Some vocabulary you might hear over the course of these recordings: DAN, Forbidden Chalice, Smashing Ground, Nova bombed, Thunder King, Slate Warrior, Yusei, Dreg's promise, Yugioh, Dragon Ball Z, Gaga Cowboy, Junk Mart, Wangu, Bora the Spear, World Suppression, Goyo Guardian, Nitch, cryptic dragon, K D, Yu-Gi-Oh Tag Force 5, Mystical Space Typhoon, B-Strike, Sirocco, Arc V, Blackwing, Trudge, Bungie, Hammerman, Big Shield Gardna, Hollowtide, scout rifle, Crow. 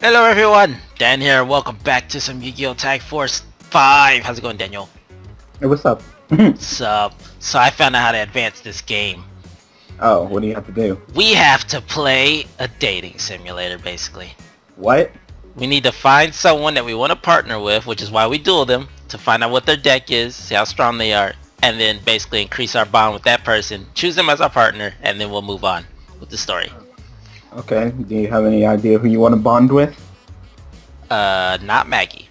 Hello everyone, Dan here, welcome back to some Yu-Gi-Oh Tag Force 5. How's it going, Daniel? Hey, what's up? What's up? So I found out how to advance this game. Oh, what do you have to do? We have to play a dating simulator, basically. What? We need to find someone that we want to partner with, which is why we duel them, to find out what their deck is, see how strong they are, and then basically increase our bond with that person, choose them as our partner, and then we'll move on with the story. Okay, do you have any idea who you want to bond with? Not Maggie.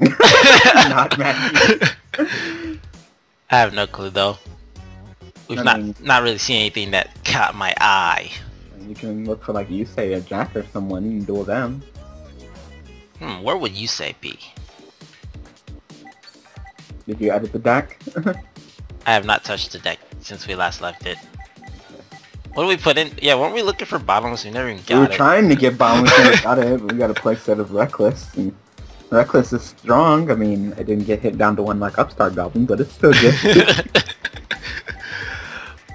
Not Maggie. I have no clue though. We've not really seen anything that caught my eye. You can look for, like, Yusei or Jack or someone and duel them. Hmm, where would Yusei be? Did you edit the deck? I have not touched the deck since we last left it. What do we put in? Yeah, weren't we looking for bottomless? We never even got it. We were trying to get bottomless and we got it, but we got a play set of Reckless. And Reckless is strong. I mean, I didn't get hit down to one like Upstart Goblin, but it's still good.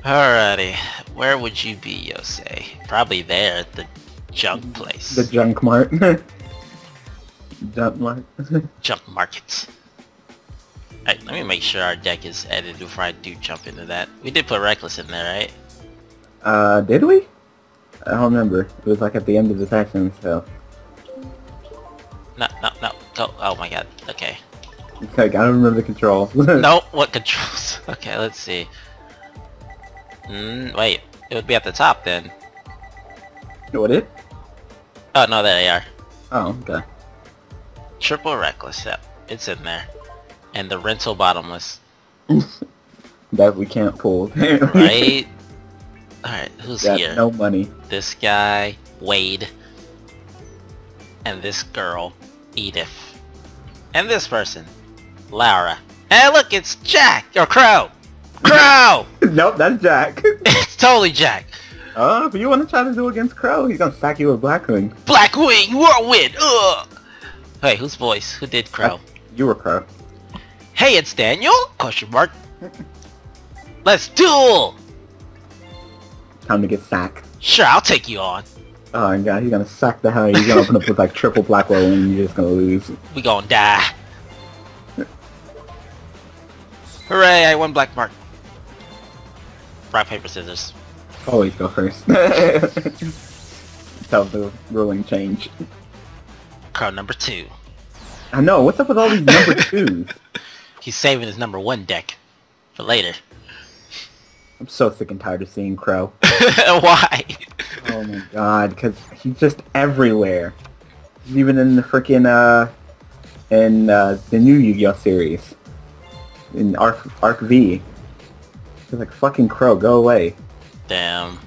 Alrighty. Where would you be, Yosei? Probably there at the junk place. The Junk Mart. Junk Mart. Junk Market. Alright, let me make sure our deck is edited before I do jump into that. We did put Reckless in there, right? Did we? I don't remember. It was like at the end of the session, so... No, go, oh my god, okay. It's like, I don't remember the controls. No, what controls? Okay, let's see. Wait, it would be at the top then. Would it? Oh, no, there they are. Oh, okay. Triple Reckless, yep, it's in there. And the rental bottomless. That we can't pull, apparently. Right? Alright, who's here? No money. This guy, Wade. And this girl, Edith. And this person, Laura. Hey look, it's Jack! Or Crow! Crow! Nope, that's Jack. It's totally Jack. Oh, but you want to try to do against Crow? He's gonna sack you with Blackwing. Blackwing, Whirlwind! Ugh! Hey, whose voice? Who did Crow? You were Crow. Hey, it's Daniel? Question mark. Let's duel! Time to get sacked. Sure, I'll take you on. Oh my god, he's gonna sack the hell. He's gonna open up with like triple black roll and you're just gonna lose. We gonna die. Hooray, I won black mark. Rock, paper, scissors. Always go first. Tell the ruling change. Crow number two. I know, what's up with all these number twos? He's saving his number one deck for later. I'm so sick and tired of seeing Crow. Why? Oh my god, because he's just everywhere. He's even in the freaking, the new Yu-Gi-Oh! Series. In Arc V. He's like, fucking Crow, go away. Damn.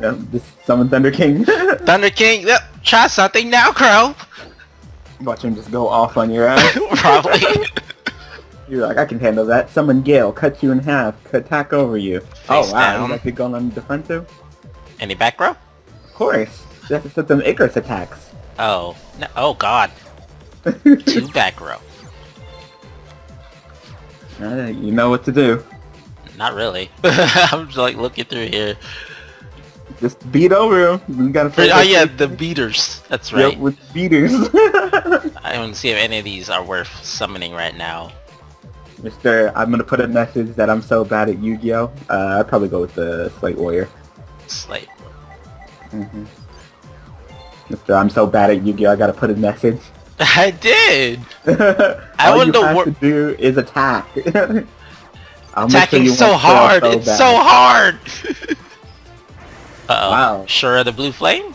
Yep, just summon Thunder King. Thunder King, yep, try something now, Crow! Watch him just go off on your ass. Probably. You're like, I can handle that. Summon Gale, cut you in half, attack over you. Face down. He's actually going on the defensive. Any back row? Of course. You have to set them Icarus attacks. Oh. No, oh god. Two back row. You know what to do. Not really. I'm just like looking through here. Just beat over him. We gotta play. Oh yeah, the beaters. That's right. Yep, with beaters. I don't see if any of these are worth summoning right now. Mister, I'm gonna put a message that I'm so bad at Yu-Gi-Oh! I'd probably go with the Slate Warrior. Slate. Mm-hmm. Mister, I'm so bad at Yu-Gi-Oh! I gotta put a message. I did! All you have to do is attack. Attacking so hard! It's so hard! Uh-oh. Wow. Shura the Blue Flame?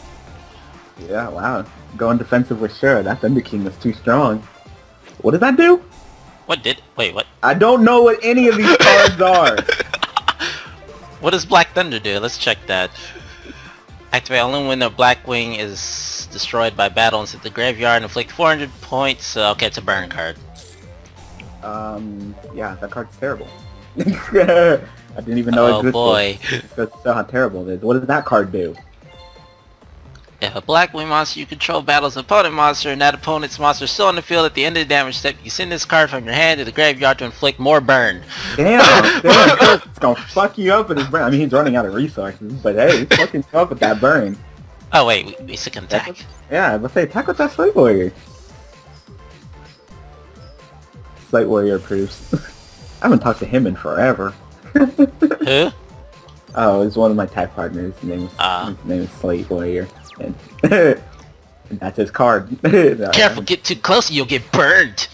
Yeah, wow. Going defensive with Shura. That Thunder King was too strong. What does that do? Wait, what? I don't know what any of these cards are! What does Black Thunder do? Let's check that. Activate only when the Blackwing is destroyed by battle and set the graveyard and inflict 400 points. Okay, it's a burn card. Yeah, that card's terrible. I didn't even know it existed. Oh boy. That's how terrible it is. What does that card do? If a Blackwing monster you control battles an opponent monster and that opponent's monster is still on the field at the end of the damage step, you send this card from your hand to the graveyard to inflict more burn. Damn! Damn, it's gonna fuck you up with his burn. I mean, he's running out of resources, but hey, he's fucking up with that burn. Oh wait, we still can attack. Yeah, let's say attack with that Slate Warrior. Slate Warrior approves. I haven't talked to him in forever. Who? Oh, he's one of my tag partners. His name is Slate Warrior. And, and that's his card. Careful, get too close and you'll get burned!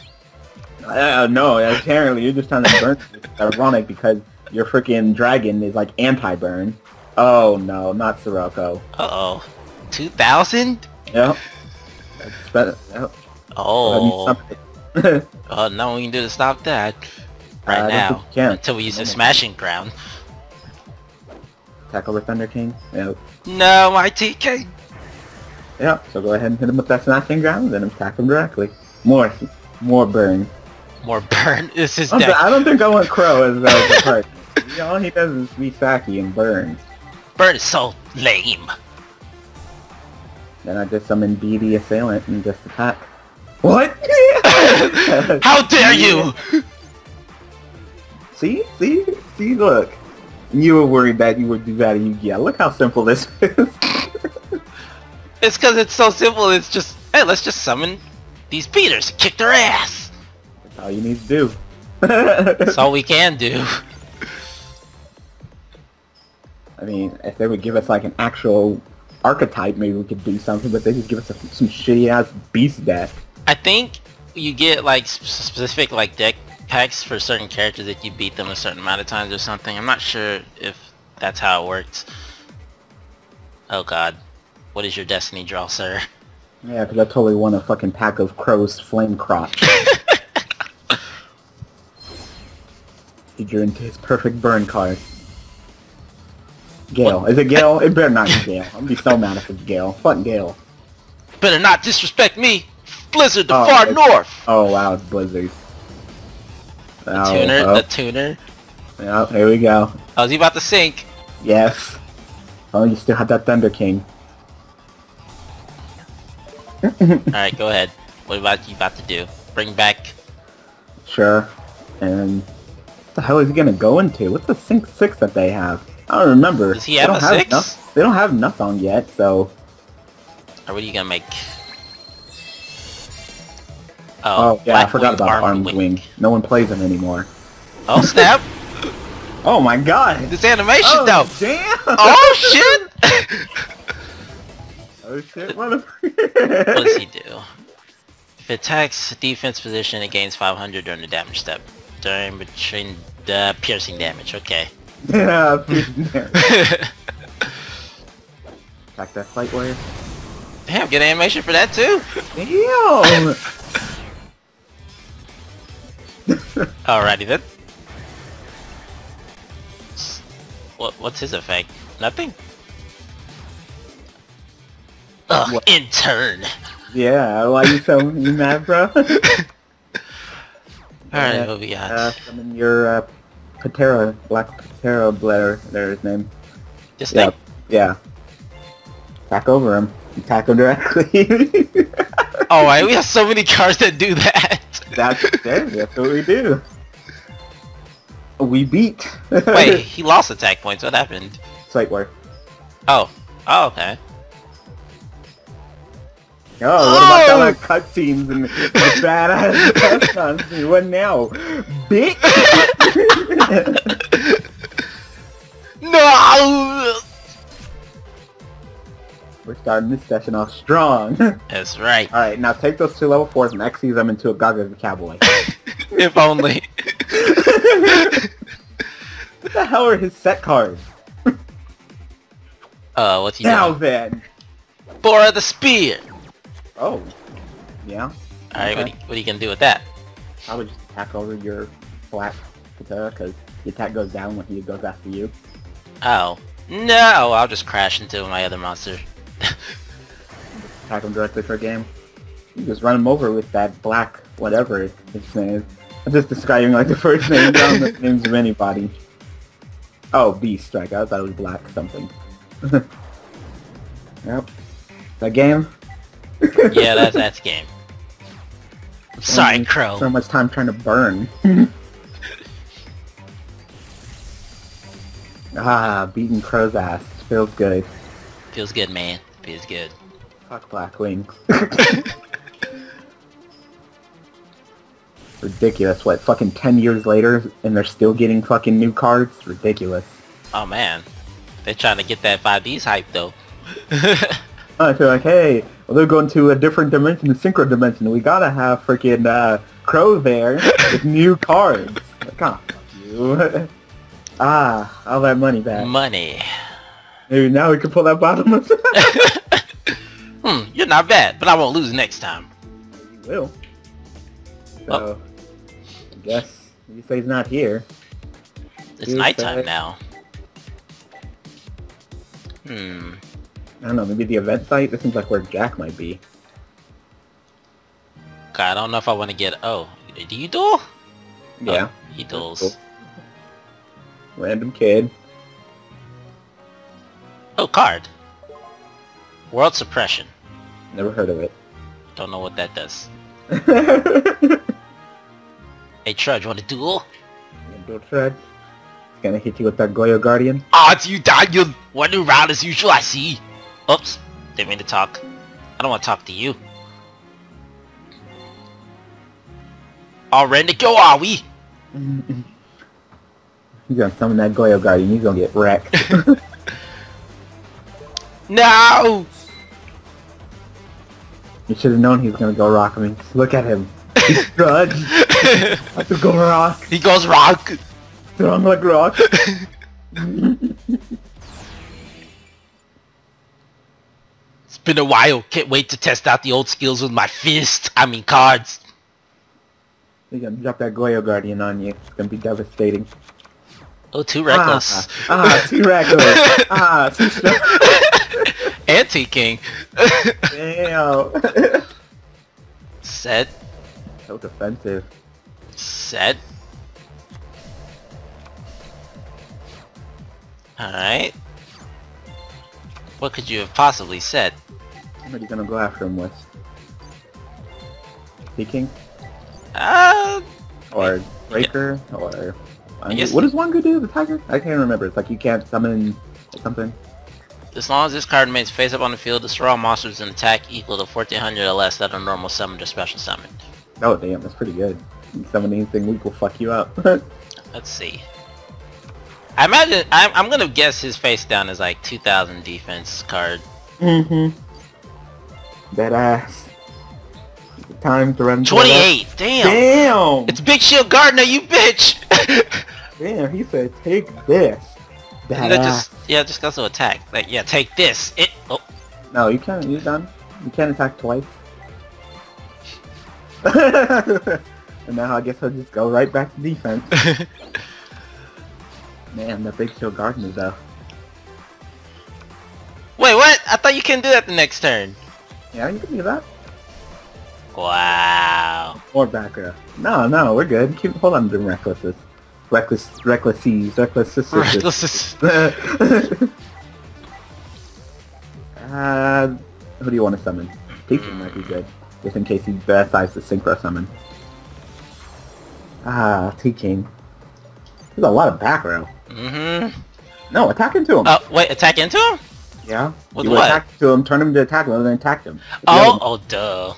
No, apparently you're just trying to burn. It's ironic because your freaking dragon is like anti-burn. Oh no, not Sirocco. Uh-oh. 2000? Yep. That's better. Yep. Oh. No, we can do to stop that. Right now. Until we use the Smashing Ground. Tackle the Thunder King? Yep. No, my TK! Yep, so go ahead and hit him with that Smashing Ground, then attack him directly. More burn. More burn? This is dead. I don't think I want Crow as a person. All he does is be sacky and burn. Burn is so lame. Then I just summon B the Assailant and just attack. What? How dare you! See, look. You were worried that you would do that in Yu-Gi-Oh! Look how simple this is. It's because it's so simple, it's just, hey, let's just summon these beaters and kick their ass! That's all you need to do. That's all we can do. I mean, if they would give us like an actual archetype, maybe we could do something, but they just give us some shitty-ass beast deck. I think you get like specific like deck packs for certain characters if you beat them a certain amount of times or something. I'm not sure if that's how it works. Oh god. What is your destiny draw, sir? Yeah, because I totally want a fucking pack of Crow's Flame Crop. He drew into his perfect burn card. Gale. What? Is it Gale? It better not be Gale. I'm gonna be so mad if it's Gale. Fuck Gale. Better not disrespect me! Blizzard the far north! Oh wow, it's Blizzard. The tuner. Yeah, here we go. Oh, is he about to sink? Yes. Oh, you still have that Thunder King. Alright, go ahead. What about you about to do? Bring back... Sure. And... What the hell is he gonna go into? What's the sink 6 that they have? I don't remember. Does he have a 6? They don't have enough on yet, so... Or what are you gonna make? Oh yeah, I forgot about Armed Wing. No one plays him anymore. Oh snap! Oh my god! This animation though! Damn. Oh shit! Oh shit, motherfucker! What does he do? If it attacks defense position, it gains 500 during the damage step. During between the piercing damage, okay. Yeah, piercing damage. Attack that Slate Warrior. Damn, good animation for that too! Damn! Alrighty then. What's his effect? Nothing? Ugh, what? In turn! Yeah, why you so mad, bro? Alright, what we got? Summon your, Patera, Black Patera Blair, there's his name. This thing? Yeah. Attack over him. Attack him directly. Alright, we have so many cards that do that. That's what we do. We beat. Wait, he lost attack points. What happened? Slate Warrior. Oh, okay. Oh, what about all the cutscenes and badass cutscenes? What now, bitch? No. We're starting this session off strong. That's right. Alright, now take those two level 4s and Xyz them into a Gaga Cowboy. If only. What the hell are his set cards? What's he doing? Then! Bora the Spear! Oh. Yeah. Alright, okay. What are you gonna do with that? I would just attack over your black guitar, because the attack goes down when he goes after you. Oh. No! I'll just crash into my other monster. Attack him directly for a game. You just run him over with that black whatever his name is. I'm just describing like the first name down the names of anybody. Oh, B-Strike. I thought it was black something. Yep. That game? Yeah, that's game. I'm sorry, Crow. So much time trying to burn. Beating Crow's ass. Feels good. Feels good, man. be as good. Fuck Blackwing. Ridiculous. What, fucking 10 years later and they're still getting fucking new cards? Ridiculous. Oh man. They're trying to get that 5D's hype though. Oh, so like, hey, well, they're going to a different dimension, a synchro dimension. We gotta have freaking Crow there with new cards. Like, oh, fuck you. Ah, all that money back. Money. Maybe now we can pull that bottom up. You're not bad, but I won't lose next time. You will. So, I guess you say he's not here. It's nighttime now. I don't know, maybe the event site? This seems like where Jack might be. Okay, I don't know if I want to get... Oh, do you duel? Yeah. Oh, he duels. Cool. Random kid. Oh, card. World Suppression. Never heard of it. Don't know what that does. Hey, Trudge, want a duel? Yeah, duel, Trudge. It's gonna hit you with that Goyo Guardian. Ah, oh, you died. You're one new round as usual, I see. Oops, didn't mean to talk. I don't want to talk to you. All ready to go, are we? He's gonna summon that Goyo Guardian. He's gonna get wrecked. No! You should have known he was gonna go rock. I mean, just look at him. He's Trudge. I have to go rock. He goes rock. Strong like rock. It's been a while. Can't wait to test out the old skills with my fist. I mean cards. He's gonna drop that Goyo Guardian on you. It's gonna be devastating. Oh, too reckless. Too reckless. Too strong. Anti-King. Damn. Set. So defensive. Set. Alright. What could you have possibly said? What are you gonna go after him with? Anti-King? Or Breaker? Yeah. Or... What does Wangu do? The tiger? I can't remember. It's like you can't summon something. As long as this card remains face up on the field, destroy all monsters and attack equal to 1400 or less that a normal summoned or special summoned. Oh damn, that's pretty good. You summon anything weak will fuck you up. Let's see. I imagine I'm gonna guess his face down is like 2000 defense card. That ass. Time to run. 28. Damn. Damn. It's Big Shield Gardna, you bitch. Damn, he said, "Take this." Just also attack. Like, yeah, take this. It. Oh. No, you can't. You're done. You can't attack twice. And now I guess I'll just go right back to defense. Man, the Big Shield Gardner though. Wait, what? I thought you couldn't do that the next turn. Yeah, you can do that. Wow. Or backer. No, no, we're good. Keep hold on to them recklesses. Recklesses. Who do you want to summon? Teacher might be good. Just in case he decides to synchro summon. Ah, T-King. There's a lot of back row. No, attack into him. Wait, attack into him? Yeah. With you what? Attack to him, turn him to attack him, and then attack him. Oh, duh.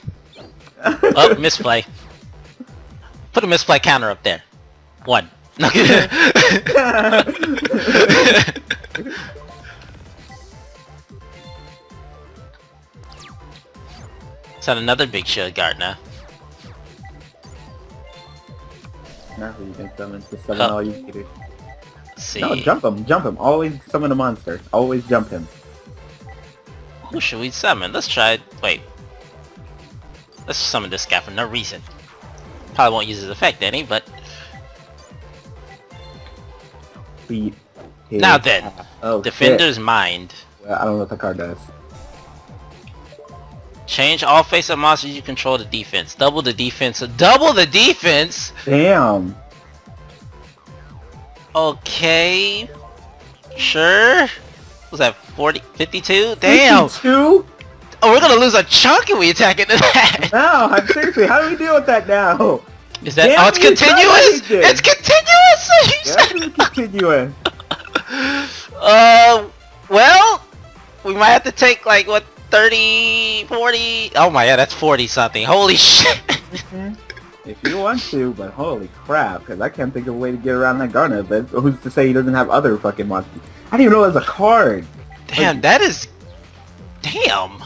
Oh, misplay. Put a misplay counter up there. One. No. Is that another Big Shield Gardna? Now who you can summon. Just summon all you haters. See. No, jump him. Jump him. Always summon a monster. Always jump him. Who should we summon? Let's try... Wait. Let's summon this guy for no reason. Probably won't use his effect any, but... Beat his now then, ass. Oh, Defender's shit. Mind. Well, I don't know what the card does. Change all face-up monsters you control to defense. Double the defense. Double the defense?! Damn! Okay... Sure? Was that 40? 52? Damn! 52?! Oh, we're gonna lose a chunk if we attack into that! No, I'm seriously, how do we deal with that now? Is that- Damn, oh, it's continuous?! It's continuous! It's continuous! Well, we might have to take, like, what, 30, 40. Oh my god, that's 40 something. Holy shit. If you want to, but holy crap, because I can't think of a way to get around that Gardna, but who's to say he doesn't have other fucking monsters? I didn't even know it was a card. Damn, like, that is... Damn.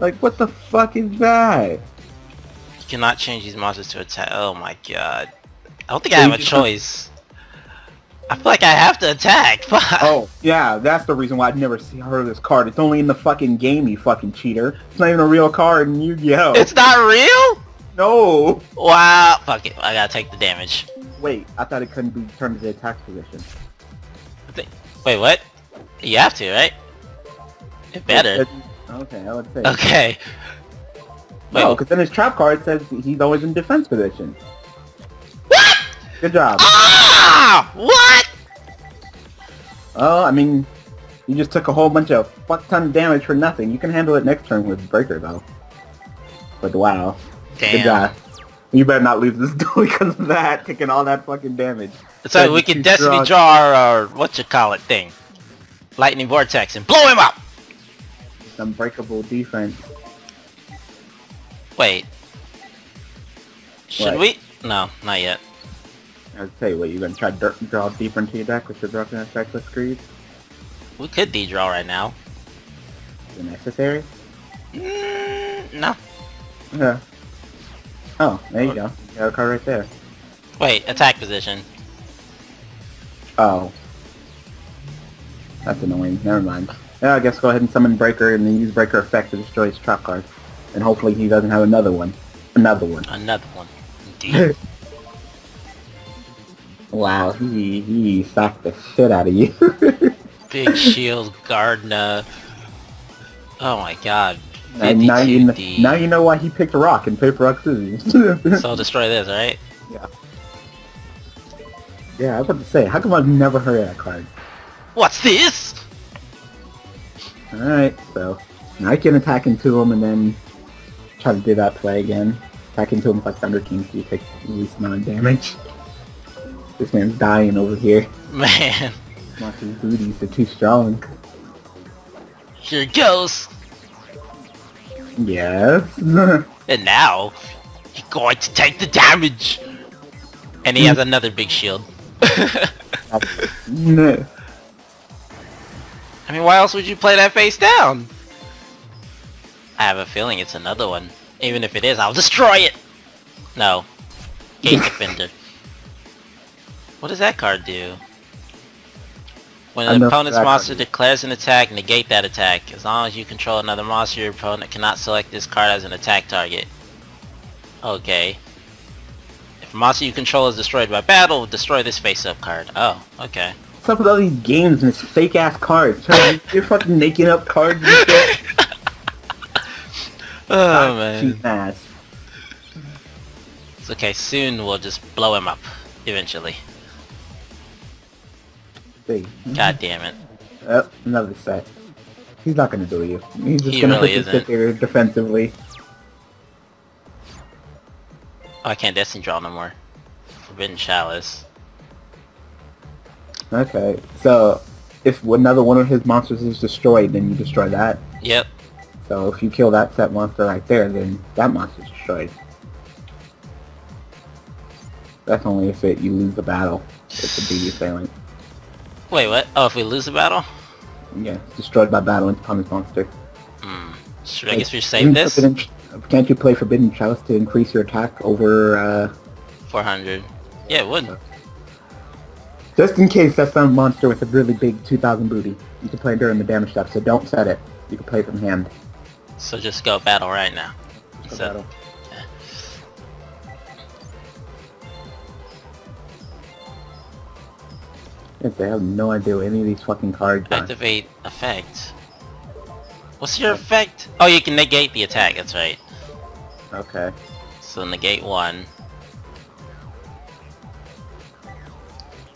Like, what the fuck is that? You cannot change these monsters to attack. Oh my god. I don't think I have a choice. I feel like I have to attack. Oh, yeah, that's the reason why I've never heard of this card. It's only in the fucking game, you fucking cheater. It's not even a real card in Yu-Gi-Oh! It's not real?! No! Wow! Fuck it, I gotta take the damage. Wait, I thought it couldn't be turned to the attack position. Wait, what? You have to, right? It better. Okay, I would say. Okay. Wait. No, because in his trap card it says he's always in defense position. What?! Good job. Ah! What?! Oh, I mean, you just took a whole bunch of fuck-ton of damage for nothing. You can handle it next turn with Breaker, though. But wow. Damn. Good guy. You better not lose this duel because of that, taking all that fucking damage. It's like we can Destiny Jar or whatcha-call-it thing. Lightning Vortex and blow him up! It's unbreakable defense. Wait. Should we? No, not yet. I was tell you what, you gonna try to draw deeper into your deck with your broken effect with Greed? We could de-draw right now. Is it necessary? No. Yeah. Oh, there you go. You got a card right there. Wait, attack position. Oh. That's annoying. Never mind. Yeah, I guess go ahead and summon Breaker and then use Breaker effect to destroy his trap card. And hopefully he doesn't have another one. Another one. Another one. Indeed. Wow, he socked the shit out of you. Big Shield Gardna. Oh my god. And now you know why he picked rock and paper, rock, scissors. So I'll destroy this, right? Yeah. Yeah, I was about to say, how come I've never heard of that card? What's this? Alright, so now I can attack into him and then try to do that play again. Attack into him like Thunder King so you take at least non-damage. This man's dying over here. Man. Monster's booties are too strong. Here it goes! Yes. And now, he's going to take the damage! And he has another big shield. No. I mean, why else would you play that face down? I have a feeling it's another one. Even if it is, I'll destroy it! No. Gate Defender. What does that card do? When an opponent's monster declares an attack, negate that attack. As long as you control another monster, your opponent cannot select this card as an attack target. Okay. If a monster you control is destroyed by battle, destroy this face-up card. Oh, okay. What's up with all these games and this fake-ass cards? You're fucking making up cards and shit. Oh, man. Cheap ass. It's okay, soon we'll just blow him up. Eventually. God damn it. Oh, another set. He's not gonna do you. He's just gonna really sit there defensively. Oh, I can't Destiny Draw no more. Forbidden Chalice. Okay, so if another one of his monsters is destroyed, then you destroy that. Yep. So if you kill that set monster right there, then that monster's destroyed. That's only if you lose the battle. It's a BD failing. Wait, what? Oh, if we lose the battle? Yeah, it's destroyed by battle and Thomas Monster. Hmm. Should I guess we save this? Can't you play Forbidden Chalice to increase your attack over, 400. Yeah, it would. So. Just in case that's some monster with a really big 2,000 booty. You can play during the damage step, so don't set it. You can play from hand. So just go battle right now. Go battle. Yeah. Yes, I have no idea what any of these fucking cards are. Activate effect. What's your effect? Oh, you can negate the attack, that's right. Okay. So negate one.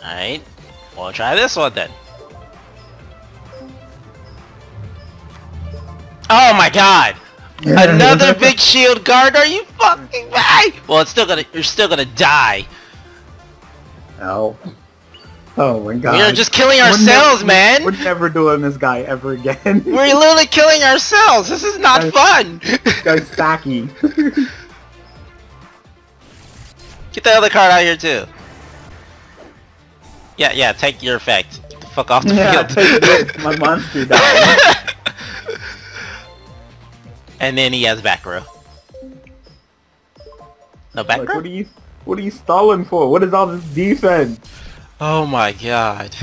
Alright. We'll try this one then. Oh my god! Another big shield guard, are you fucking right? Well, you're still gonna die. Oh. Oh my god. We are just killing ourselves, man! We're never doing this guy ever again. We're literally killing ourselves! This is not fun! This guy's sacky. Get the other card out here too. Yeah, yeah, take your effect. Get the fuck off the field. My monster died. And then he has back row. No back row? What are you stalling for? What is all this defense? Oh my god.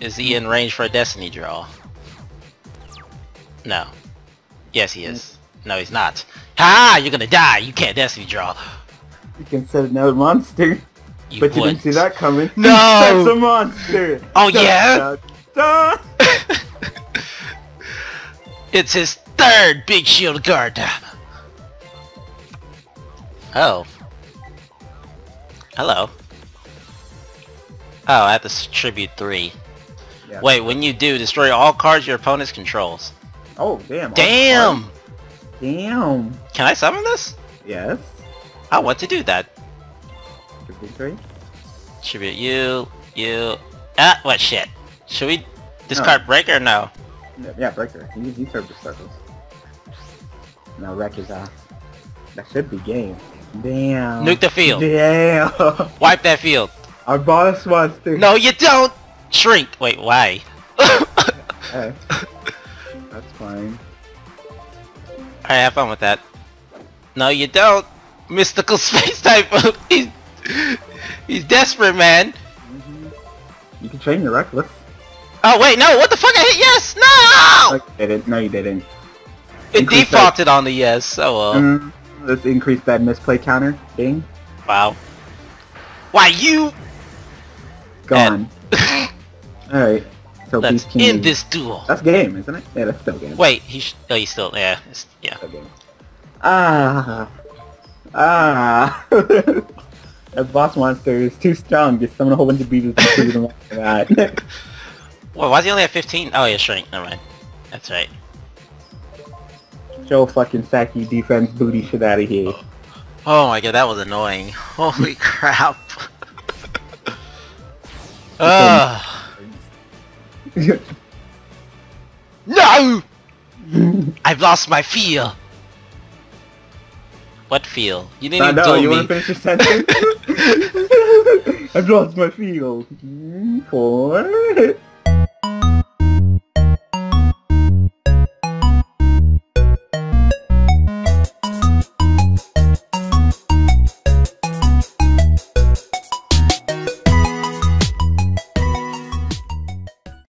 Is he in range for a Destiny draw? No. Yes he is. No he's not. Ha! You're gonna die! You can't Destiny draw! You can set another monster. You but wouldn't. You didn't see that coming. No! That's a monster! Oh da, yeah? Da, da. It's his third Big Shield Gardna! Oh. Hello. Oh, I have to tribute 3. Yeah. Wait, when you do, destroy all cards your opponent controls. Oh, damn. Damn! Damn. Can I summon this? Yes. I want to do that. Tribute 3? Tribute you, you... Ah, what shit? Should we discard Breaker or no? Yeah, Breaker. He served the circles. Now wreck his ass. That should be game. Damn. Nuke the field. Damn. Wipe that field. Our boss wants to. No, you don't. Shrink. Wait, why? Hey, that's fine. Alright, have fun with that. No, you don't. Mystical Space Typhoon. He's desperate, man. You can train your reckless. Oh wait, no! What the fuck? I hit yes! No! Okay, no, you didn't. It defaulted on the yes, so let's increase that misplay counter thing. Wow. Why you? Gone. Alright. So let's end this duel. That's game, isn't it? Yeah, that's still game. Wait, he's still yeah. Still game. That boss monster is too strong. Just summon a whole bunch of beaters to shoot him like that. Wait, why is he only at 15? Oh, yeah, shrink. Never mind. That's right. Joe fucking Sacky defense booty shit out of here. Oh my god, that was annoying. Holy crap. No! I've lost my feel. What feel? You didn't even tell me. You want to finish your sentence? I've lost my feel. Four.